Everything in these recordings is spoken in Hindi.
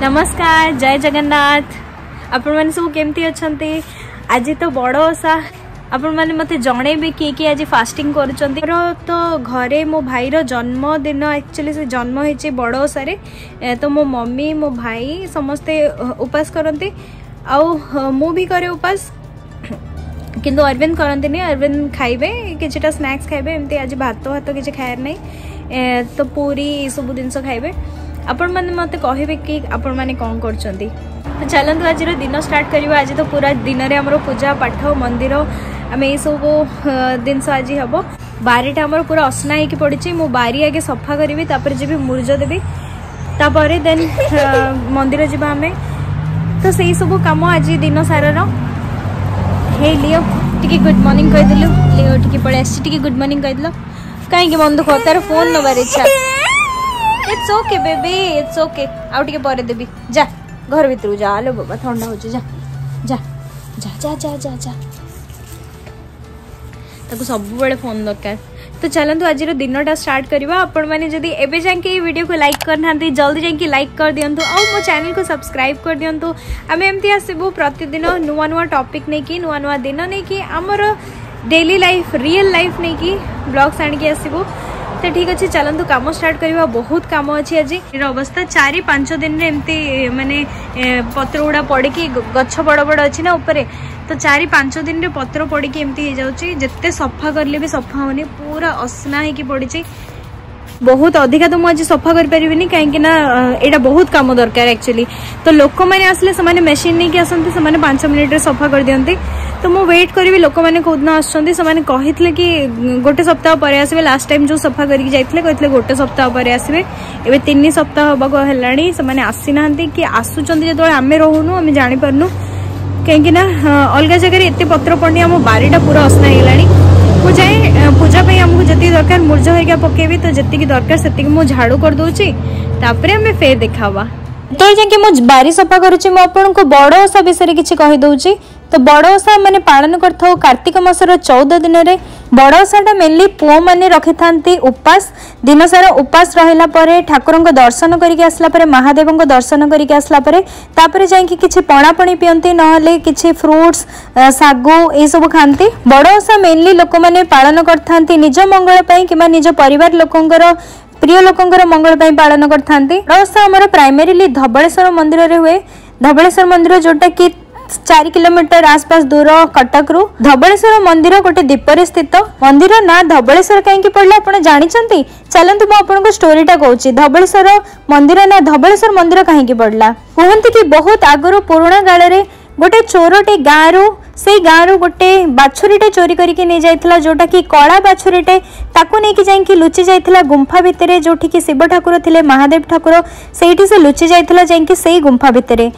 नमस्कार जय जगन्नाथ आपण मैंने सब केमती अच्छा आज तो बड़ ओसा आपण मैंने मत जन किए आज फास्टिंग करो तो घरे मो भाईर जन्मदिन एक्चुअली से जन्म हो बड़ ओसारे तो मो मम्मी मो भाई समस्ते उपास करते आ मु भी करे उपास किंतु अरविंद करते नहीं अरविंद खाइबे कि स्नैक्स खाइबे एमती आज भात भात किसी खायर नहीं तो पूरी सब जिनस खाइबे आपण मैंने मत कहे कि आपण मैंने कौन कर तो चलतु आज दिन स्टार्ट करिबा। आज तो पूरा दिन रे हमरो पूजा पाठ मंदिर आम ये सब जिनस आज हम बारीटा हमरो पूरा असना होगी पड़ी मो बारी आगे सफा करी जी मुर्ज देवी तापर देन मंदिर जावा आम तो से सब कम आज दिन सारार। हे लियो टिके गुड मॉर्निंग कहीदेलु लियो टिके पळे आसी टिके गुड मॉर्निंग कहीदेलु काई के मन दुख तार फोन नबार इच्छा it's okay baby it's okay आउ टिके परे देबी जा घर भीतर जा लो बाबा ठंडा होची जा जा जा जा जा जा जा ताको सब बेले फोन दरकार। तो चलतु आज दिनटा स्टार्ट करवा। आपण माने जदी एबे जाके वीडियो को लाइक करना जल्दी जाके लाइक कर दियंतु और मो चैनल को सब्सक्राइब कर दियंतु। आम एमती आसबू प्रतिदिन नुआ नुआ टॉपिक नहीं कि नुआ नुआ दिन नहीं कि आमर डेली लाइफ रियल लाइफ नहीं कि ब्लॉग्स आणिकी आसबू। तो ठीक अच्छे चलतु कम स्टार्ट करवा। बहुत कम अच्छे आज अवस्था 4-5 दिन एमती मानने पत्र गुड़ा पड़की गच्छ बड़ बड़ अच्छी ना उपरे तो 4-5 दिन रे पत्र पड़ी एमती हो जाते सफा करले भी सफा होनी पूरा असना होगी पड़ी बहुत अधिका तो मुझे सफा करें कहीं यहाँ बहुत काम दरकार एक्चुअली तो लोक मैंने आसले से मेसीन नहीं कि आसती से 5 मिनट रे सफा कर दियंती तो मुझे वेट करी लोक मैंने कौदिन आसने कही कि गोटे सप्ताह पर आसबे लास्ट टाइम जो सफा करके जाते कहते गोटे सप्ताह पर आसबे एवं 3 सप्ताह होगा से आसी ना कि आसुँच जो आम रोन आम जापरनु कहीं अलग जगह एत पत्र पड़नी आम बारीटा पूरा असना हो जाए पूजा आमको जी दरकार मुर्ज होगा पकेबी तो जी दरकार से झाड़ू कर करदे तापर आम फेर देखा तो जैसे मुझे बारी सफा करुच्ची मुझे बड़ ओसा विषय किसी कहीदे। तो बड़ ओसा मैंने पालन कर कार्तिक मासर 14 दिन में बड़ ओसाटा मेनली पुओ मैंने रखि था उपास दिन सारा उपास रहा ठाकुर दर्शन करके आसला महादेव दर्शन करके आसला जाकि किसी पणापणी पीती ना कि फ्रुट्स सागु ये सब खाती। बड़ ओसा मेनली लोक मैंने पालन करते निज मंगल कि निज परिवार लोकंर प्रिय लोकंर मंगल पालन करते। बड़ ओसा आमर प्राइमेरिली धवलेश्वर मंदिर में हुए। धवलेश्वर मंदिर जोटा कि 4 किलोमीटर आसपास दूर कटक रु धवलेश्वर मंदिर गोटे द्वीपर स्थित मंदिर ना धवलेश्वर कहीं पड़े आप जानते चलते मुझे स्टोरीटा कहूँ। धवलेश्वर मंदिर ना धवलेश्वर मंदिर कहीं पड़ला कहते कि बहुत आगुरी पुराणा काल में गोटे चोरटे गाँव रु से गाँव रु गोटे बाछुरीटे चोरी करके नहीं जाता जोटा कि कला बाछुरीटे ताकू नहीं जाकि लुचि जाता गुंफा भितर जो शिव ठाकुर थे महादेव ठाकुर से लुचि जाता जा गुंफा भितर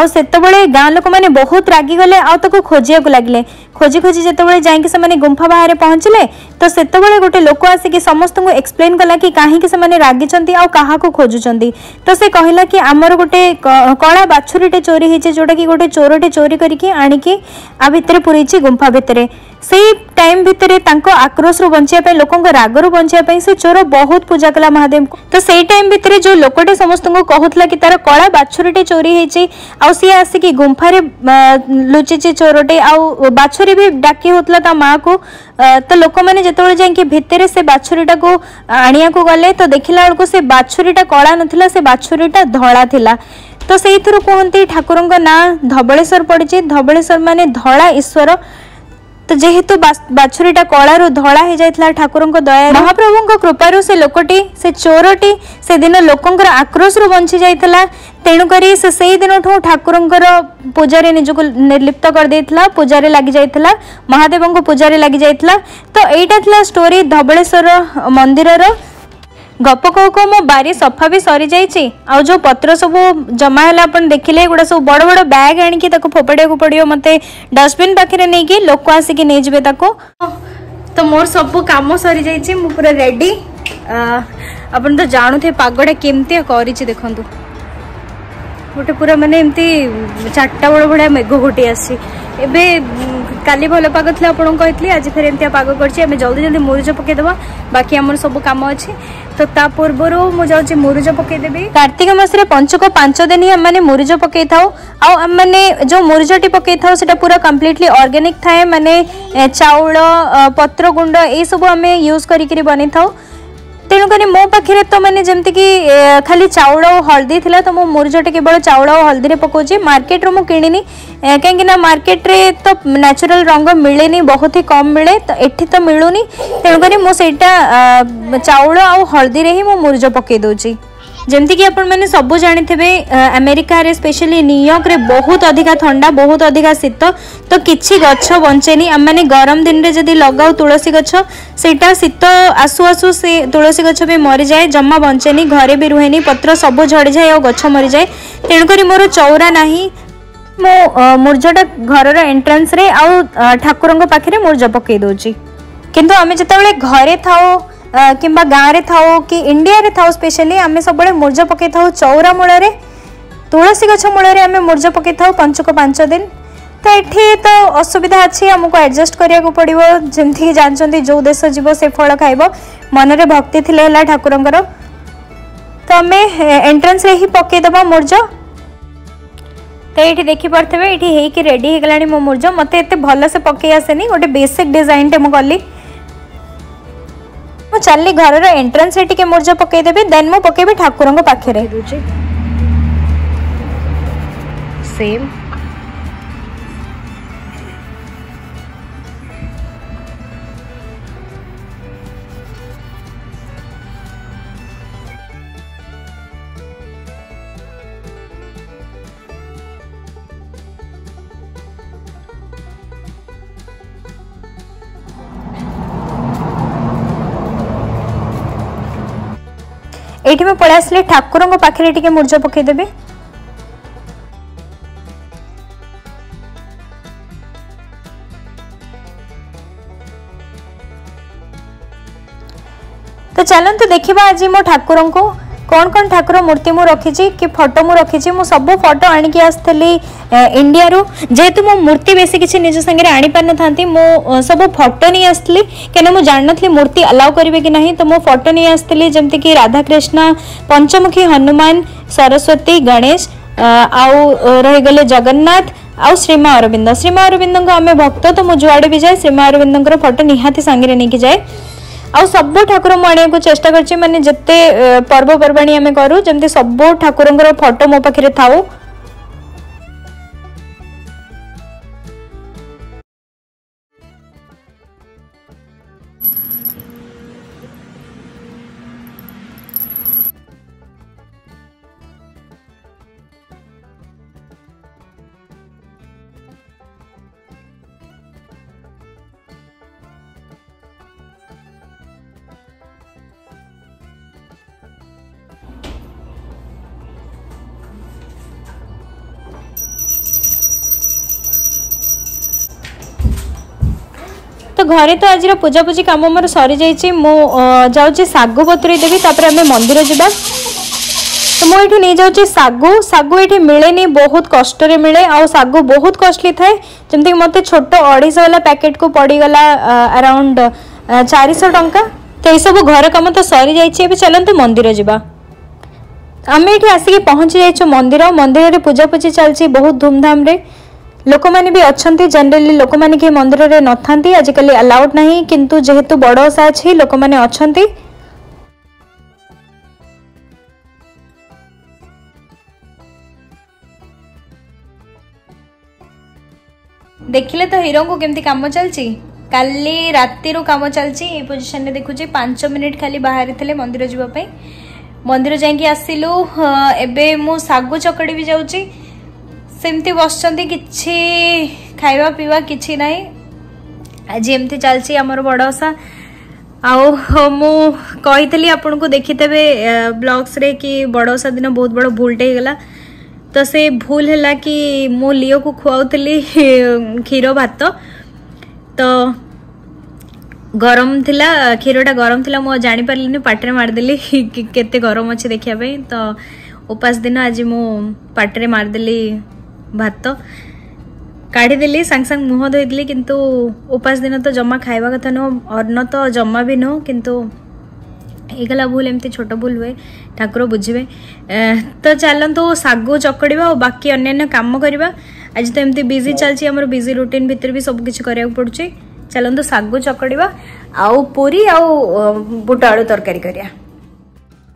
आउ सेतबेले गाँ लोक मैंने बहुत रागी गले आउ खोजिया लगे खोजी खोजी जिते जाने गुंफा बाहर पहुँचले तो सेतबेले गोटे लोक आसिक समस्त को एक्सप्लेन कला कि कहीं से रागिचंती आउ काहाको खोजुचंती तो से कहला कि आमर गोटे कला बाछुरीटे चोरी होती जोटा कि गोटे चोरटे चोरी करके आनिकी आ भितर पुरई गुंफा भितर से टाइम भितर आक्रोश रु बचापी लोक राग रु बचापी से चोर बहुत पूजा कला महादेव को। तो से टाइम भितर जो लोकटे समस्त को कहूला कि तार कला बाछुरीटे चोरी होती आउ सी आसिक गुंफारे लुचिचे चोरटे आउ बाछुरी भी डाकी होता ता माँ को तो लोक मैंने जिते जाकि भितर से बाछुरीटा को आने को गले तो देखला बेलू से बाछुरीटा कला नाला से बाछुरीटा धला था तो से कहते ठाकुर ना धवलेश्वर पड़े धवलेश्वर माने धला ईश्वर तो जेहेतु बाछुरीटा कलारू धला हो जाता ठाकुर दया महाप्रभु कृपारू से लोकटी से चोरटी से दिन लोकंर आक्रोश रु बंची जाता तेणुकर से दिन ठाकुर पूजा निजक निर्लिप्त करदे पूजा लगी जाता महादेव को पूजा लगी जाता। तो यहाँ स्टोरी धवलेश्वर मंदिर गप कौ कौ मो बारी सफा भी सरी जाइए आ जो पत्र सब जमा है अपन देखिले गुड़ा सब बड़ बड़ बैग आणिकी फोपाड़े को पड़ो मत डस्टबिन पाखे नहीं कि लोक आसिक नहीं जबे ताको। तो मोर सब कम सरी जाइए मु पूरा रेडी अपन तो जानू थे पागटा केमती कर देखु गोटे पूरा मानने एमती चार्टा बेल भाया मेघ घोटी आसी एबे काली भल पाग था आपन कही आज फेर एमती पाग करें जल्दी जल्दी मुरुज पकईदेवा बाकी आम सब कम अच्छे तो ता पूर्वर मुझे मुरुज पकईदेवी कार्तिक मस पंचक 5 दिन ही मैंने मुरुज पकई था आम मैंने जो मुरुजटी पकई था पूरा कम्प्लीटली अर्गानिक थाए मानने चाउल पत्र गुंड यू आम यूज कर बन था तेणुक मो पाखे तो मैंने जमती कि खाली चाउल और हल्दी थी तो मो मुरुजटे केवल चाउल और हल्दी पकाऊे मार्केट रू कि कहीं मार्केट रे तो नेचुरल रंग मिले बहुत ही कम मिले तो एठी तो मिलूनी तेणुक मुझे चाउल और हल्दी ही मो मुरुज पकई दूसरी जमती कि आपण मैंने सब जानी थे अमेरिका रे स्पेशली न्यूयॉर्क रे बहुत अधिका ठंडा बहुत अधिका शीत तो किछि गछ बंचेनी आम मैंने गरम दिन रे जदी लगाऊ तुलसी गछ सेटा शीत आसु आसु से तुलसी गछ भी मरी जाए जम्मा बंचेनी घरे भी रुहेनी पत्र सब झड़ी जाए और गछ मरी जाए तेणुक मोर चौरा नाही मो मुर्जटा घर एंट्रेंस रे आ ठाकुरंग पाखरे मुर्ज पकई दोची किंतु आम जतबेले घरे थाओ किंबा गाँव थाओ कि इंडिया रे थाओ स्पेशली आम सब मुर्ज पकई था चौरा मूल में तुलसी गछ मूल में आम मुर्ज पकई था पंचक 5 दिन तो ये तो असुविधा अच्छी आमको एडजस्ट करिया को पड़ो जमती जानते जो देश जीव से फल खाइब मनरे भक्ति थी ठाकुर तो आम एंट्रेंस रे ही पकईदेवा मुर्ज तो ये देखिपे ये हो रेडी होगा मो मुर्ज मत एत भल से पकई आसेनी गोटे बेसिक डिजाइन टे मुझे मो चली घर एंट्रेंस रे मुर्ज पकईदेवी देन मो पकईबी ठाकुर पाखे सेम एठी में पड़े आसले ठाकुर पाखे मुर्ज पकईदेवी तो चलते देखा आज मो ठाकुर को कौन कौन ठाकुर मूर्ति मु रखी कि फोटो मु रखी मु सब फोटो आणिकी आसली इंडिया रू जेहेतु मो मूर्ति बेसी किसी निज सागर आनीपार न था मो सब फोटो नहीं आसली कहीं मुझे जानी मूर्ति अलाउ करेंगे कि नहीं तो मो फोटो नहीं आसली जमती कि राधाकृष्ण पंचमुखी हनुमान सरस्वती गणेश आउ रहीगले जगन्नाथ आउ श्रीमा अरविंद आम भक्त तो मुझे जुआड़े भी जाए श्रीमा अरविंद फोटो निहाती सांगे नहीं जाए आ सब ठाकुर मुझे चेष्टा करते जिते पर्वपर्वाणी आम करूँ जमी सब ठाकुर फोटो मो पाखे था तो घरे तो आज पूजापूजी कम मोर सरी जाइए मु जाऊँ सागु बतुरे देवी तापर आम मंदिर जावा तो मुझे नहीं जाऊँ सागु सागु ये मिले बहुत कष्ट मिले आ सागु बहुत कॉस्टली थाए जमीक मत छोट 250 वाला पैकेट को पड़गला अराउंड 400 टंका तो सब घर कम तो सरी जाइए चलते मंदिर जावा आम ये आसिक पहुँची जाइए मंदिर मंदिर पूजापूजी चलती बहुत धूमधाम लोक मैंने भी अच्छा जनरली लोक मैंने के मंदिर रे न था आजिकल अलाउड नहीं किंतु जेहेतु बड़ ओसा अच्छी लोक मैंने अच्छा देखिले तो हीरो को केमती काम चलती काली राति रो काम चलती ए पोजिशन रे देखुचे 5 मिनिट खाली बाहरी थले मंदिर जीवाई मंदिर जाइए आसिलु एबे मु सागु चकड़ी भी जाऊची सेमती बस कि खावा पीवा कि ना आज एमती चलती आमर बड़ ओसा आई आपण को देखी थे ब्लॉग्स रे कि बड़ ओसा दिन बहुत बड़ भूलटे होगा तो से भूल है कि मु लियो को खुआउली क्षीर भात तो गरम थिला क्षीरटा गरम थिला मो जानी पारलिनी पाटरे मारदेली केते गरम अच्छे देखिया तो उपास दिन आज मो पाटे मारदेली भात काढ़ीदेली सांग सांग मुह धोईदेली किंतु उपास दिन तो जमा खाइबा कथा नुह अन्न तो जमा भी नुह किंतु एगला भूल एमती छोट भूल हुए ठाकुर बुझे तो चलतु सागु चकड़ा और बाकी अन्य कम करवा आज तो एमती बिजी चलती आम बिजी रुटीन भितर भी सब कुछ करा पड़ुची चलतु सागु चकड़ा आउ पूरी आउ बुट आलू तरकारी करिया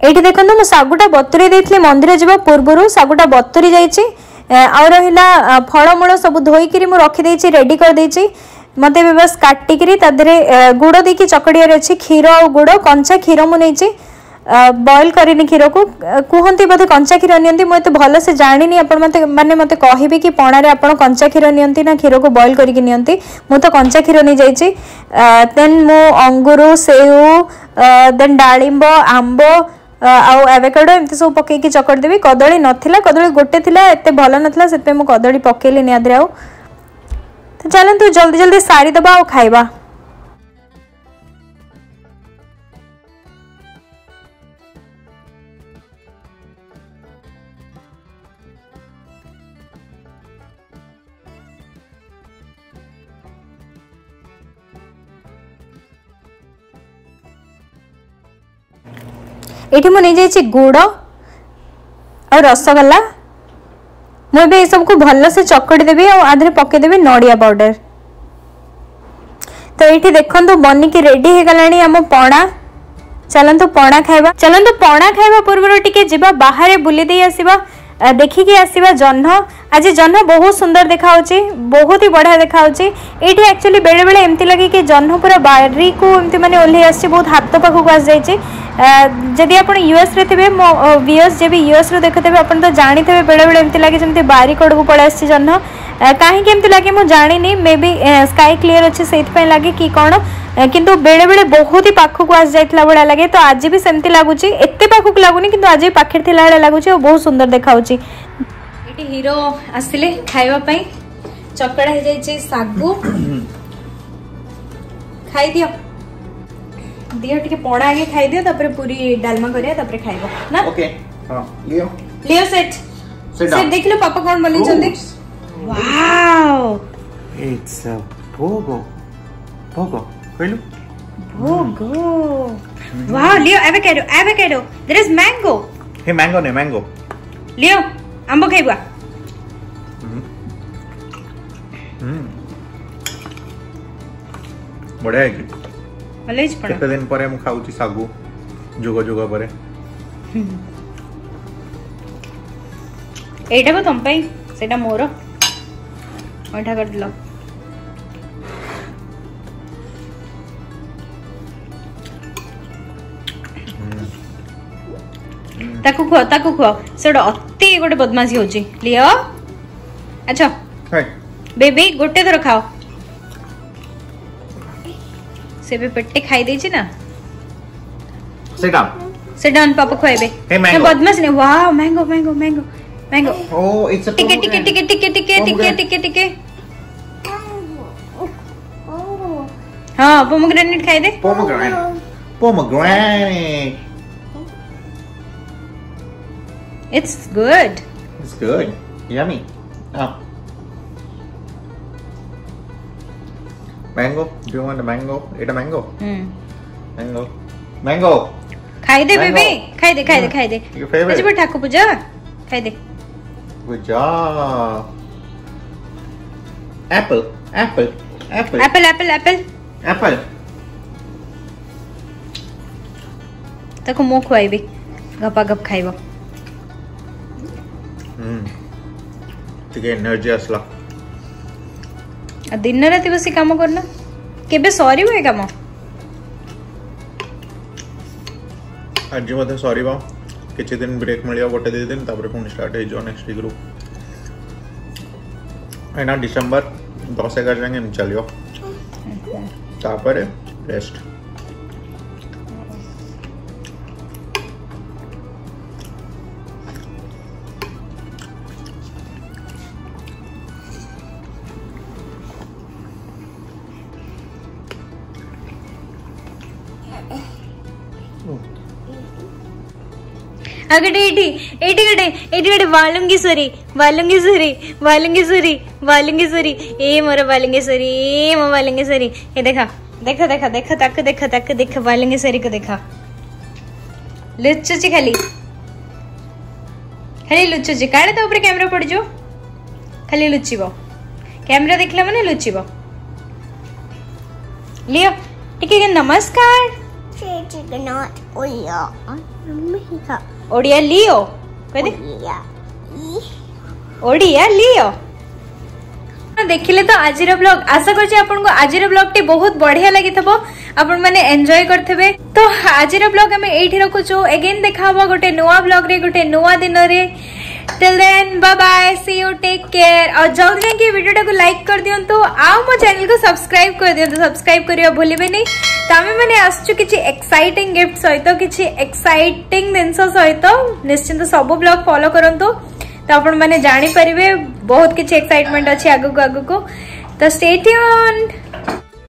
ये देखो मो सागुटा बतुरी देती मंदिर जावा पूर्व सागुटा बतुरी जा फलमूल सब धोईकी मुझे रखीदे रेडी करदे मत बस काटिक गुड़ दे चकड़ियार अच्छे क्षीर और गुड़ कंचा क्षीर मुझे बॉइल करें क्षीर को कहते बोधे कंचा क्षीर निते भल से जानी आपने मत कहे कि पणार आप कंचा क्षीर नि क्षीर को बॉइल करके नि तो कंचा क्षीर नहीं जा देन मु अंगूर सेव देन डालिंब आंब आउ एवोकाडो एमती सब पकईकी चकड़ी देवी कदली नाला कदली गोटे एत भल नाला से कदली पकईली निदे आउ तो चलतु जल्दी जल्दी सारी दबा और खाइबा। ये मुझे गुड़ और रसगोल्ला मुझे ये सबको भल से चकड़ी देवी और आधे पकईदेवी नड़िया पाउडर तो ये देखो बनिकी रेडी हो गलानी आम पणा चलतु पणा खाइबा। चलतु पणा खाइबा पूर्व टिके जिबा बाहर बुली दे आसीबा देखिकी आसवा जह्न आज जह्न बहुत सुंदर देखा बहुत ही बढ़िया देखा ये एक्चुअली बेले बेले एमती लगे कि जह्न पूरा बारी को एमती माने ओल्हे आसी बहुत हाथ पाखक आस जाए जदि आप यूएस रे थे मो व्यूअर्स जब यूएस रू देखु थे आपन तो जानी थे बेले बेले एमती लगे जमी बारी कड़क पलि आसी जह्न कहीं एमती लगे मुझे जानी मे बी स्काई क्लीयर अच्छे से लगे कि कौन किंतु बेले बेले बहुत ही पाखक आस जाता भाया लगे तो आज भी सेमती लगुच एत पाखक लगुनि किंतु आज भी पाखे था लगुच बहुत सुंदर देखा ये हीरो आसिले खावाई चकड़ा हो जाए सागु खाई दियो दियो टिके पणा आगे खाई दियो तापर पूरी डालमा करिया तापर खाइबो ना ओके हां लियो लियो सेट सेट देख लो पापा कौन बलि चंदी वाओ इट्स अ भोगो भोगो हेलो भोगो वाओ लियो avocado avocado there is mango hey mango ने मैंगो लियो आंब खाइबा बढ़िया है भले ज पड़ा दिन परे मु खाउची सागु जोगा जोगा परे एटा को तुम पाई सेटा मोर ओठा कर दिलो ताकु खुआ सेटा अति गोटे बदमाशी होची लियो अच्छा हाय बेबी गोटे थर खाओ से बे पेटे खाई देची ना सेट डाउन पापा खुआबे हे बदमाश ने wow mango mango mango mango O it's a टिके टिके टिके टिके टिके टिके टिके टिके ओ हां पोमोग्रेनेट खाई दे pomegranate It's good. It's good. Yummy. Ah. Mango. Do you want a mango? Eat a mango. Hmm. Mango. Mango. Khai de baby. Khai de. Khai de. Khai de. Your favorite. Let's put Thaku puja. Khai de. Good job. Apple. Apple. Apple. Apple. Apple. Apple. Apple. Thaku mo khwai be. Gapa gap khai ba. टिके एनर्जी असला आ दिन रात बसी काम करना केबे सॉरी होए काम आज मते सॉरी बा किछि दिन ब्रेक मिलियो गोटे दे दिन तापर पुनी स्टार्ट हे जो नेक्स्ट वीक रो एना दिसंबर 10 11 जांगे हम चलियो तापर रेस्ट वालुंगेश्वरी ये देखा देखा देखा देखा तक देखा तक देखा वालुंगेश्वरी को देखा लुचुची खाली खाली लुचुची काड़े तो ऊपर कैमरा पड़ जो खाली लुचिबो कैमरा देखला माने लुचिबो लियो ठीक है नमस्कार ओडिया लियो ओडिया लियो देखिले तो आज ब्लॉग आशा कर आज ब्लॉग टी बहुत बढ़िया लगी आपण माने एंजॉय करथबे। तो आज ब्लॉग आम ये रखुचु अगेन देखा हम गोटे नुआ ब्लॉग रे गोटे नुआ दिन रे till then bye bye see you take care और जल्दी जाए कि वीडियो को लाइक कर दिंतु आउ मो चैनल को सब्सक्राइब कर दिंतु सब्सक्राइब करियो भूलिबे नहीं। तो आम मैंने आसचु किछि एक्साइटिंग गिफ्ट सहित किछि एक्साइटिंग जिनस सहित निश्चिंत सब ब्लॉग फॉलो करंतु तो आपण मैंने जानी परिवे बहुत किछि एक्साइटमेंट अछि आगु को तो स्टे ट्यून्ड।